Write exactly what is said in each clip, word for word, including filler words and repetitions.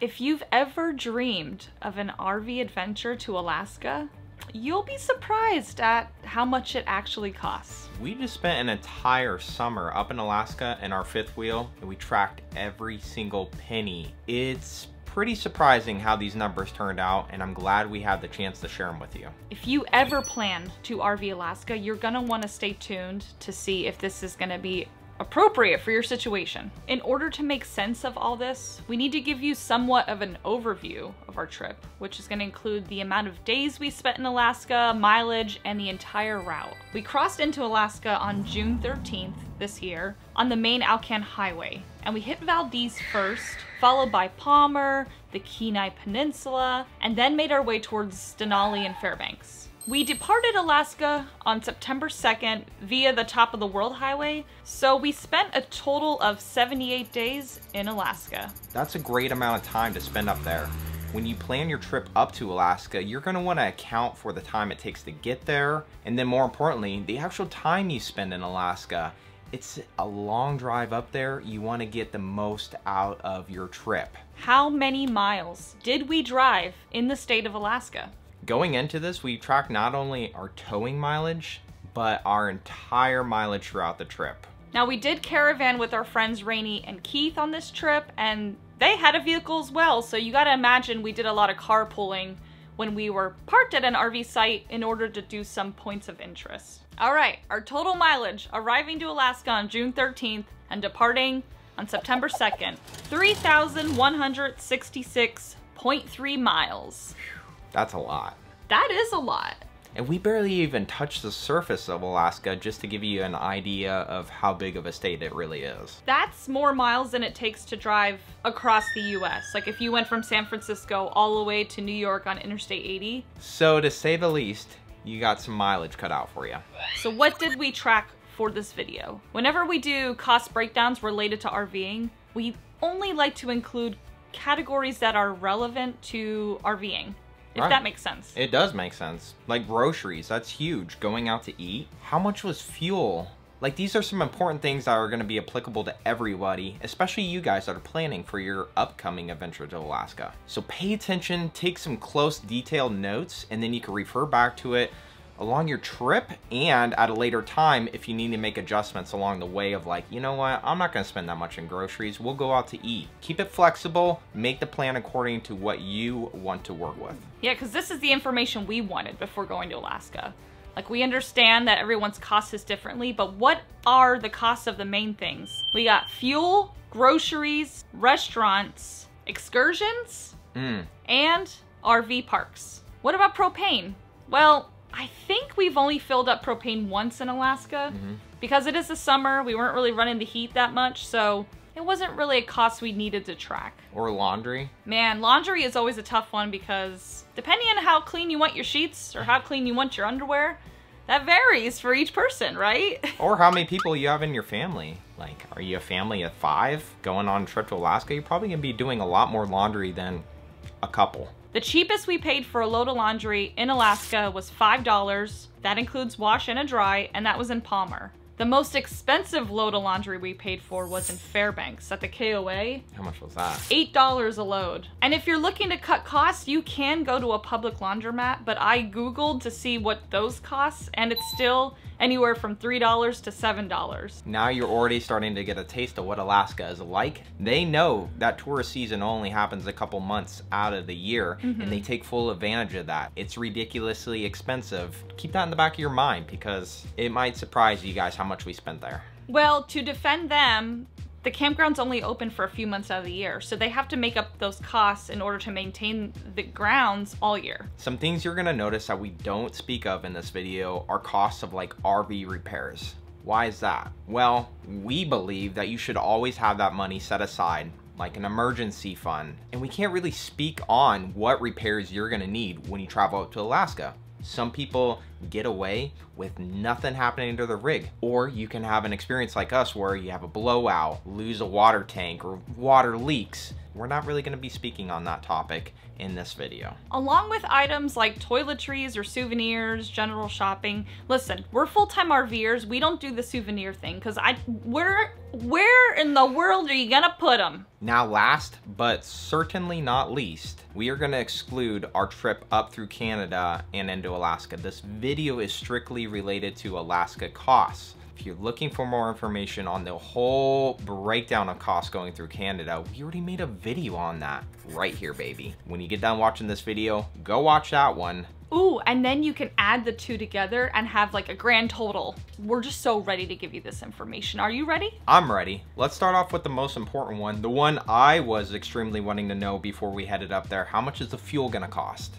If you've ever dreamed of an R V adventure to Alaska, you'll be surprised at how much it actually costs. We just spent an entire summer up in Alaska in our fifth wheel, and we tracked every single penny. It's pretty surprising how these numbers turned out, and I'm glad we had the chance to share them with you. If you ever plan to R V Alaska, you're gonna wanna stay tuned to see if this is gonna be appropriate for your situation. In order to make sense of all this, we need to give you somewhat of an overview of our trip, which is going to include the amount of days we spent in Alaska, mileage, and the entire route. We crossed into Alaska on June thirteenth this year on the main Alcan Highway, and we hit Valdez first, followed by Palmer, the Kenai Peninsula, and then made our way towards Denali and Fairbanks. We departed Alaska on September second via the Top of the World Highway, so we spent a total of seventy-eight days in Alaska. That's a great amount of time to spend up there. When you plan your trip up to Alaska, you're gonna wanna account for the time it takes to get there, and then more importantly, the actual time you spend in Alaska. It's a long drive up there. You wanna get the most out of your trip. How many miles did we drive in the state of Alaska? Going into this, we tracked not only our towing mileage, but our entire mileage throughout the trip. Now, we did caravan with our friends Rainey and Keith on this trip, and they had a vehicle as well, so you gotta imagine we did a lot of carpooling when we were parked at an R V site in order to do some points of interest. All right, our total mileage arriving to Alaska on June thirteenth and departing on September second, three thousand one hundred sixty-six point three miles. That's a lot. That is a lot. And we barely even touched the surface of Alaska, just to give you an idea of how big of a state it really is. That's more miles than it takes to drive across the U S. Like if you went from San Francisco all the way to New York on Interstate eighty. So to say the least, you got some mileage cut out for you. So what did we track for this video? Whenever we do cost breakdowns related to RVing, we only like to include categories that are relevant to RVing. If right. That makes sense. It does make sense. Like groceries, that's huge. Going out to eat. How much was fuel? Like these are some important things that are going to be applicable to everybody, especially you guys that are planning for your upcoming adventure to Alaska. So pay attention, take some close detailed notes, and then you can refer back to it along your trip and at a later time if you need to make adjustments along the way of like, you know what, I'm not gonna spend that much in groceries, we'll go out to eat. Keep it flexible, make the plan according to what you want to work with. Yeah, because this is the information we wanted before going to Alaska. Like we understand that everyone's cost is differently, but what are the costs of the main things? We got fuel, groceries, restaurants, excursions, mm. and R V parks. What about propane? Well, I think we've only filled up propane once in Alaska. Mm-hmm. Because it is the summer, we weren't really running the heat that much, so it wasn't really a cost we needed to track. Or laundry. Man, laundry is always a tough one because depending on how clean you want your sheets or how clean you want your underwear, that varies for each person, right? Or how many people you have in your family. Like, are you a family of five going on a trip to Alaska? You're probably gonna be doing a lot more laundry than a couple. The cheapest we paid for a load of laundry in Alaska was five dollars. That includes wash and a dry, and that was in Palmer. The most expensive load of laundry we paid for was in Fairbanks at the K O A. How much was that? eight dollars a load. And if you're looking to cut costs, you can go to a public laundromat, but I Googled to see what those costs, and it's still anywhere from three dollars to seven dollars. Now you're already starting to get a taste of what Alaska is like. They know that tourist season only happens a couple months out of the year, mm-hmm. and they take full advantage of that. It's ridiculously expensive. Keep that in the back of your mind because it might surprise you guys how much we spent there. Well, to defend them, the campground's only open for a few months out of the year, so they have to make up those costs in order to maintain the grounds all year. Some things you're gonna notice that we don't speak of in this video are costs of like R V repairs. Why is that? Well, we believe that you should always have that money set aside, like an emergency fund. And we can't really speak on what repairs you're gonna need when you travel up to Alaska. Some people get away with nothing happening to the rig, or you can have an experience like us where you have a blowout, lose a water tank, or water leaks. we're not really going to be speaking on that topic in this video. Along with items like toiletries or souvenirs, general shopping, listen, we're full-time RVers. We don't do the souvenir thing because I, where, where in the world are you going to put them? Now last, but certainly not least, we are going to exclude our trip up through Canada and into Alaska. This video is strictly related to Alaska costs. If you're looking for more information on the whole breakdown of costs going through Canada, we already made a video on that right here, baby. When you get done watching this video, go watch that one. Ooh, and then you can add the two together and have like a grand total. We're just so ready to give you this information. Are you ready? I'm ready. Let's start off with the most important one. The one I was extremely wanting to know before we headed up there. How much is the fuel gonna cost?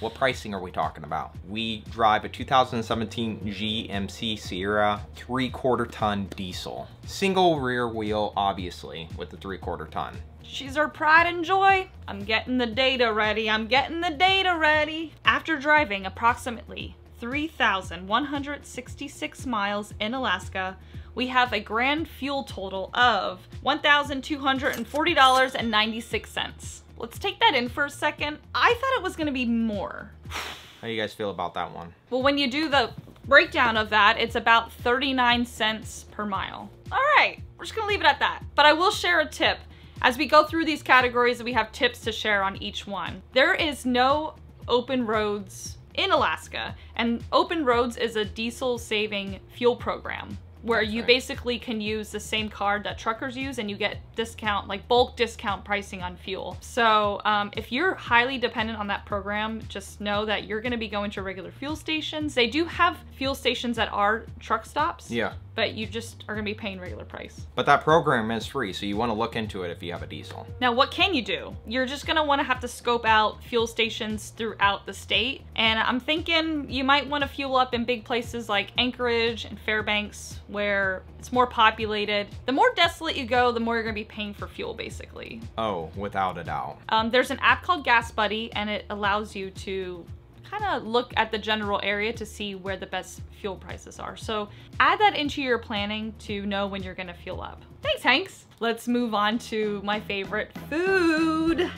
What pricing are we talking about? We drive a two thousand seventeen G M C Sierra three-quarter ton diesel. Single rear wheel, obviously, with the three-quarter ton. She's our pride and joy. I'm getting the data ready. I'm getting the data ready. After driving approximately three thousand one hundred sixty-six miles in Alaska, we have a grand fuel total of one thousand two hundred forty dollars and ninety-six cents. Let's take that in for a second. I thought it was gonna be more. How do you guys feel about that one? Well, when you do the breakdown of that, it's about thirty-nine cents per mile. All right, we're just gonna leave it at that. But I will share a tip. As we go through these categories, we have tips to share on each one. There is no open roads in Alaska, and Open Roads is a diesel saving fuel program where That's you right. basically can use the same card that truckers use and you get discount, like bulk discount pricing on fuel. So um, if you're highly dependent on that program, just know that you're gonna be going to regular fuel stations. They do have fuel stations that are truck stops. Yeah. But you just are gonna be paying regular price. But that program is free, so you wanna look into it if you have a diesel. Now, what can you do? You're just gonna wanna have to scope out fuel stations throughout the state. And I'm thinking you might wanna fuel up in big places like Anchorage and Fairbanks, where it's more populated. The more desolate you go, the more you're gonna be paying for fuel, basically. Oh, without a doubt. Um, there's an app called Gas Buddy, and it allows you to kind of look at the general area to see where the best fuel prices are. So add that into your planning to know when you're gonna fuel up. Thanks, Hanks. Let's move on to my favorite, food.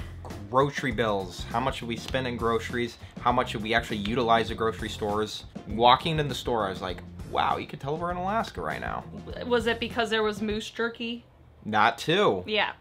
Grocery bills. How much should we spend in groceries? How much should we actually utilize the grocery stores? Walking in the store, I was like, wow, you could tell we're in Alaska right now. Was it because there was moose jerky? Not too. Yeah.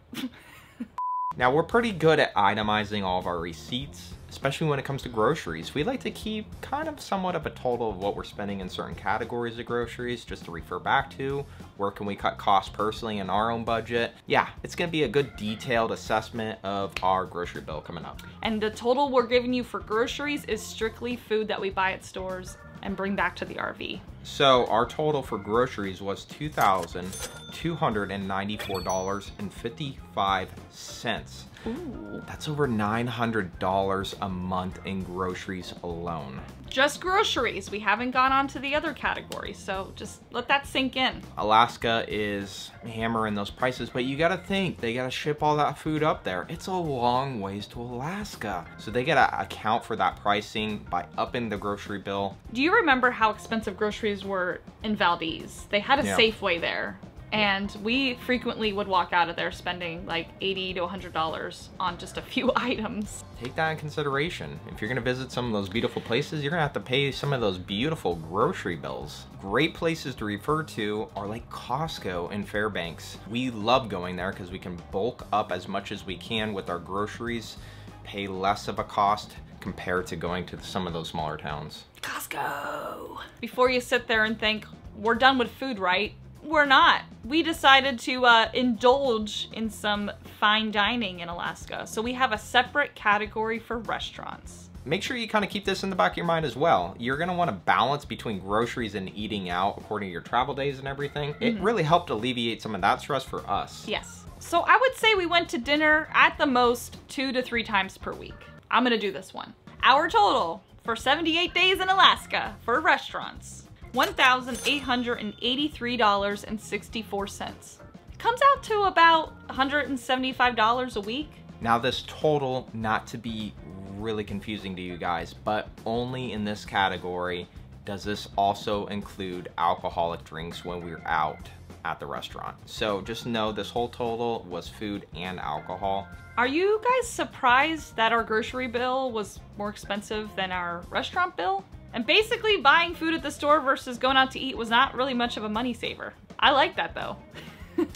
Now, we're pretty good at itemizing all of our receipts, especially when it comes to groceries. We like to keep kind of somewhat of a total of what we're spending in certain categories of groceries, just to refer back to where can we cut costs personally in our own budget. Yeah, it's gonna be a good detailed assessment of our grocery bill coming up. And the total we're giving you for groceries is strictly food that we buy at stores and bring back to the R V. So our total for groceries was two thousand two hundred ninety-four dollars and fifty-five cents. Ooh. That's over nine hundred dollars a month in groceries alone. Just groceries. We haven't gone on to the other categories, so just let that sink in. Alaska is hammering those prices, but you gotta think, they gotta ship all that food up there. It's a long ways to Alaska. So they gotta account for that pricing by upping the grocery bill. Do you remember how expensive groceries were in Valdez? They had a yeah. Safeway there. And we frequently would walk out of there spending like eighty to a hundred dollars on just a few items. Take that in consideration. If you're gonna visit some of those beautiful places, you're gonna have to pay some of those beautiful grocery bills. Great places to refer to are like Costco in Fairbanks. We love going there because we can bulk up as much as we can with our groceries, pay less of a cost compared to going to some of those smaller towns. Costco! Before you sit there and think, we're done with food, right? We're not. We decided to uh, indulge in some fine dining in Alaska. So we have a separate category for restaurants. Make sure you kind of keep this in the back of your mind as well. You're going to want to balance between groceries and eating out according to your travel days and everything. Mm-hmm. It really helped alleviate some of that stress for us. Yes. So I would say we went to dinner at the most two to three times per week. I'm going to do this one. Our total for seventy-eight days in Alaska for restaurants. one thousand eight hundred eighty-three dollars and sixty-four cents. Comes out to about one hundred seventy-five dollars a week. Now this total, not to be really confusing to you guys, but only in this category does this also include alcoholic drinks when we're out. at the restaurant. So just know this whole total was food and alcohol. Are you guys surprised that our grocery bill was more expensive than our restaurant bill? And basically buying food at the store versus going out to eat was not really much of a money saver. I like that though.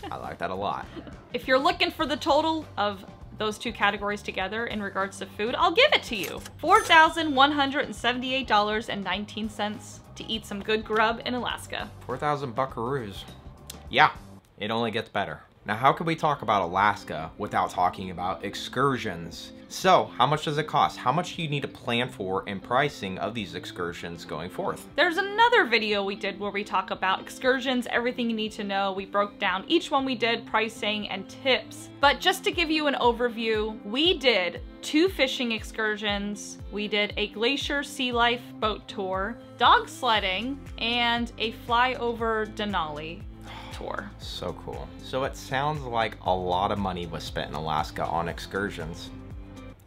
I like that a lot. If you're looking for the total of those two categories together in regards to food, I'll give it to you. four thousand one hundred seventy-eight dollars and nineteen cents to eat some good grub in Alaska. four thousand buckaroos. Yeah, it only gets better. Now, how can we talk about Alaska without talking about excursions? So, how much does it cost? How much do you need to plan for and pricing of these excursions going forth? There's another video we did where we talk about excursions, everything you need to know. We broke down each one we did, pricing and tips. But just to give you an overview, we did two fishing excursions. We did a glacier sea life boat tour, dog sledding, and a flyover Denali tour. So cool. So it sounds like a lot of money was spent in Alaska on excursions.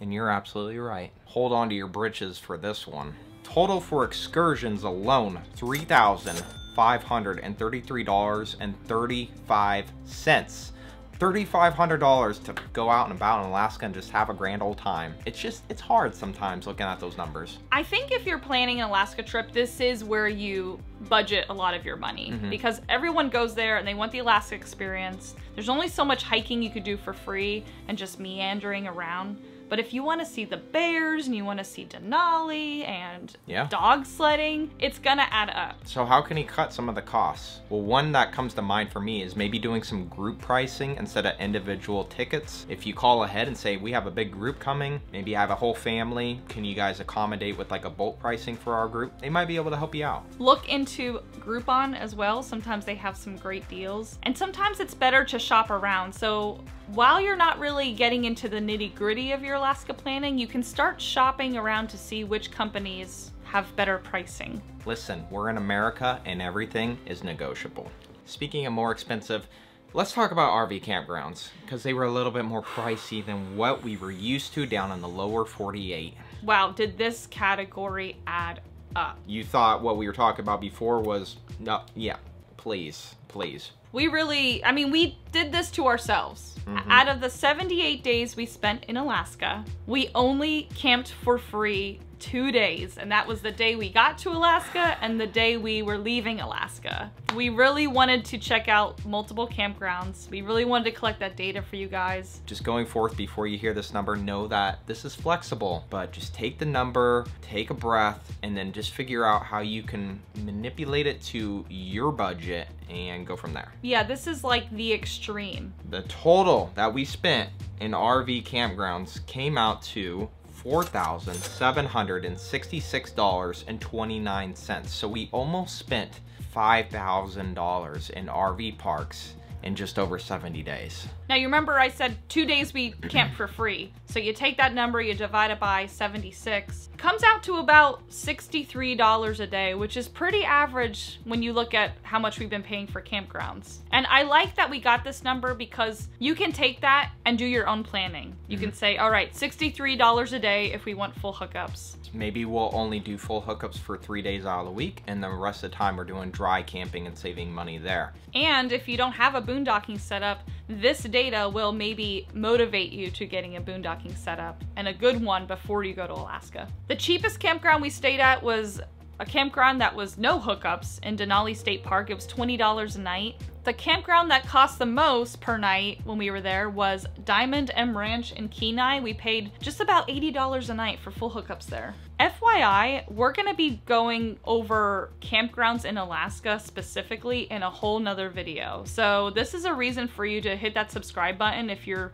And you're absolutely right. Hold on to your britches for this one. Total for excursions alone, three thousand five hundred thirty-three dollars and thirty-five cents. three thousand five hundred dollars to go out and about in Alaska and just have a grand old time. It's just, it's hard sometimes looking at those numbers. I think if you're planning an Alaska trip, this is where you budget a lot of your money mm-hmm. because everyone goes there and they want the Alaska experience. There's only so much hiking you could do for free and just meandering around. But if you want to see the bears and you want to see Denali and yeah. dog sledding, it's going to add up. So how can he cut some of the costs? Well, one that comes to mind for me is maybe doing some group pricing instead of individual tickets. If you call ahead and say, we have a big group coming, maybe I have a whole family. Can you guys accommodate with like a bulk pricing for our group? They might be able to help you out. Look into Groupon as well. Sometimes they have some great deals and sometimes it's better to shop around. So while you're not really getting into the nitty gritty of your Alaska planning, you can start shopping around to see which companies have better pricing. Listen, we're in America and everything is negotiable. Speaking of more expensive, let's talk about R V campgrounds because they were a little bit more pricey than what we were used to down in the lower forty-eight. Wow, did this category add up? You thought what we were talking about before was, no, yeah, please, please. We really, I mean, we did this to ourselves. Mm-hmm. Out of the seventy-eight days we spent in Alaska, we only camped for free two days. And that was the day we got to Alaska and the day we were leaving Alaska. We really wanted to check out multiple campgrounds. We really wanted to collect that data for you guys. Just going forth, before you hear this number, know that this is flexible, but just take the number, take a breath, and then just figure out how you can manipulate it to your budget and go from there. Yeah, this is like the extreme. The total that we spent in R V campgrounds came out to four thousand seven hundred sixty-six dollars and twenty-nine cents. So we almost spent five thousand dollars in R V parks in just over seventy days. Now you remember I said two days we camped for free. So you take that number, you divide it by seventy-six, comes out to about sixty-three dollars a day, which is pretty average when you look at how much we've been paying for campgrounds. And I like that we got this number because you can take that and do your own planning. You mm-hmm. can say, all right, sixty-three dollars a day if we want full hookups. Maybe we'll only do full hookups for three days out of the week and the rest of the time we're doing dry camping and saving money there. And if you don't have a boondocking setup, this data will maybe motivate you to getting a boondocking setup and a good one before you go to Alaska. The cheapest campground we stayed at was a campground that was no hookups in Denali State Park. It was twenty dollars a night. The campground that cost the most per night when we were there was Diamond M Ranch in Kenai. We paid just about eighty dollars a night for full hookups there. F Y I, we're gonna be going over campgrounds in Alaska specifically in a whole nother video. So this is a reason for you to hit that subscribe button if you're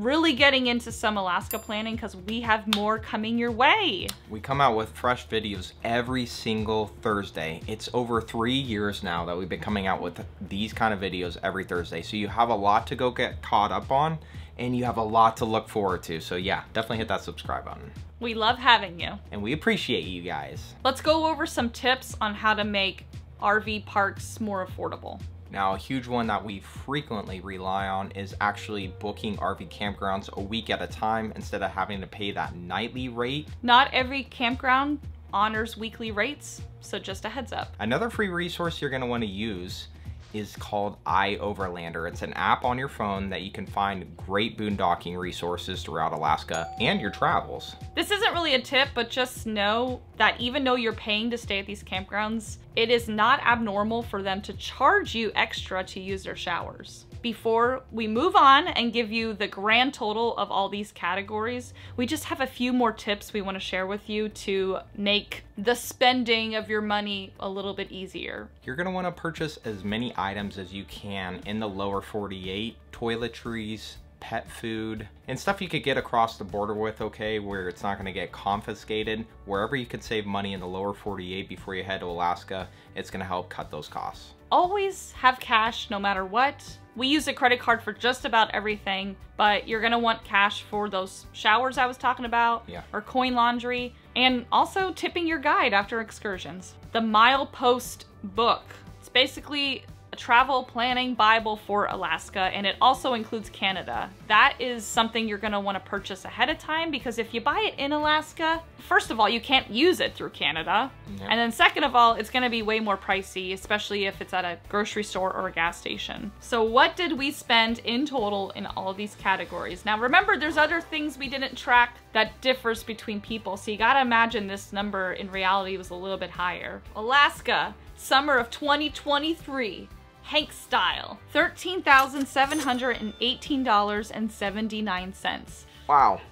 really getting into some Alaska planning because we have more coming your way. We come out with fresh videos every single Thursday. It's over three years now that we've been coming out with these kind of videos every Thursday. So you have a lot to go get caught up on and you have a lot to look forward to. So yeah, definitely hit that subscribe button. We love having you. And we appreciate you guys. Let's go over some tips on how to make R V parks more affordable. Now, a huge one that we frequently rely on is actually booking R V campgrounds a week at a time instead of having to pay that nightly rate. Not every campground honors weekly rates, so just a heads up. Another free resource you're gonna wanna use is called iOverlander. It's an app on your phone that you can find great boondocking resources throughout Alaska and your travels. This isn't really a tip, but just know that even though you're paying to stay at these campgrounds, it is not abnormal for them to charge you extra to use their showers. Before we move on and give you the grand total of all these categories, we just have a few more tips we want to share with you to make the spending of your money a little bit easier. You're going to want to purchase as many items as you can in the lower forty-eight, toiletries, pet food, and stuff you could get across the border with, okay, where it's not going to get confiscated. Wherever you could save money in the lower forty-eight before you head to Alaska, it's going to help cut those costs. Always have cash no matter what. We use a credit card for just about everything, but you're gonna want cash for those showers I was talking about, yeah, or coin laundry, and also tipping your guide after excursions. The Milepost Book. It's basically a travel planning Bible for Alaska, and it also includes Canada. That is something you're gonna wanna purchase ahead of time, because if you buy it in Alaska, first of all, you can't use it through Canada. Yep. And then second of all, it's gonna be way more pricey, especially if it's at a grocery store or a gas station. So what did we spend in total in all of these categories? Now remember, there's other things we didn't track that differs between people. So you gotta imagine this number in reality was a little bit higher. Alaska, summer of twenty twenty-three. Hank style, thirteen thousand seven hundred eighteen dollars and seventy-nine cents. Wow,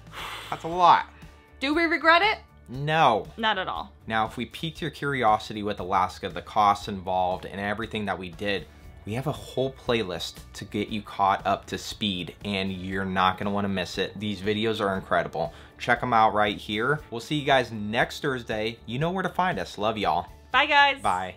that's a lot. Do we regret it? No. Not at all. Now, if we piqued your curiosity with Alaska, the costs involved and everything that we did, we have a whole playlist to get you caught up to speed, and you're not gonna wanna miss it. These videos are incredible. Check them out right here. We'll see you guys next Thursday. You know where to find us. Love y'all. Bye guys. Bye.